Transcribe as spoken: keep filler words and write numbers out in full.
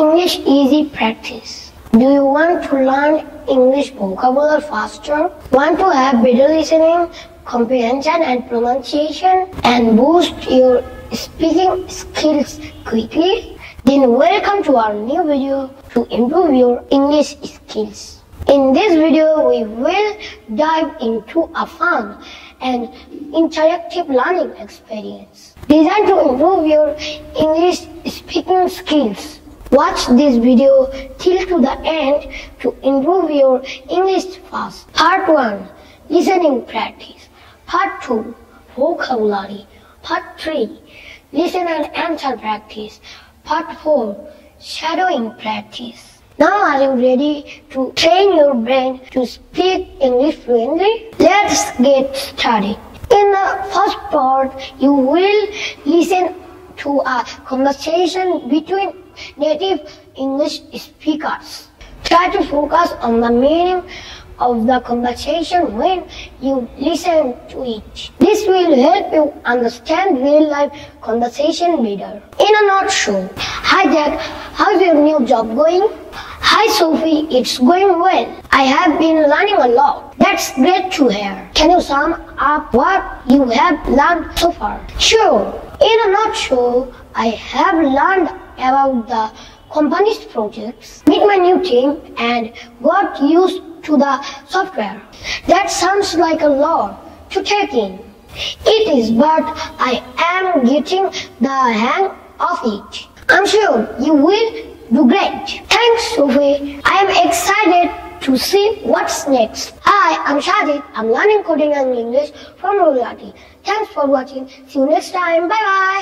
English easy practice. Do you want to learn English vocabulary faster? Want to have better listening, comprehension and pronunciation and boost your speaking skills quickly? Then welcome to our new video to improve your English skills. In this video, we will dive into a fun and interactive learning experience designed to improve your English speaking skills. Watch this video till to the end to improve your English fast. Part one. Listening practice. Part two. Vocabulary. Part three. Listen and answer practice. Part four. Shadowing practice. Now are you ready to train your brain to speak English fluently? Let's get started. In the first part, you will listen to a conversation between native English speakers. Try to focus on the meaning of the conversation when you listen to it. This will help you understand real-life conversation better. In a nutshell, hi Jack, how's your new job going? Hi Sophie, it's going well. I have been learning a lot. That's great to hear. Can you sum up what you have learned so far? Sure. In a nutshell, I have learned about the company's projects, meet my new team, and got used to the software. That sounds like a lot to take in. It is, but I am getting the hang of it. I'm sure you will do great. Thanks, Sophie. I am excited to see what's next. Hi, I'm Shadid. I'm learning coding and English from Royalty. Thanks for watching. See you next time. Bye-bye.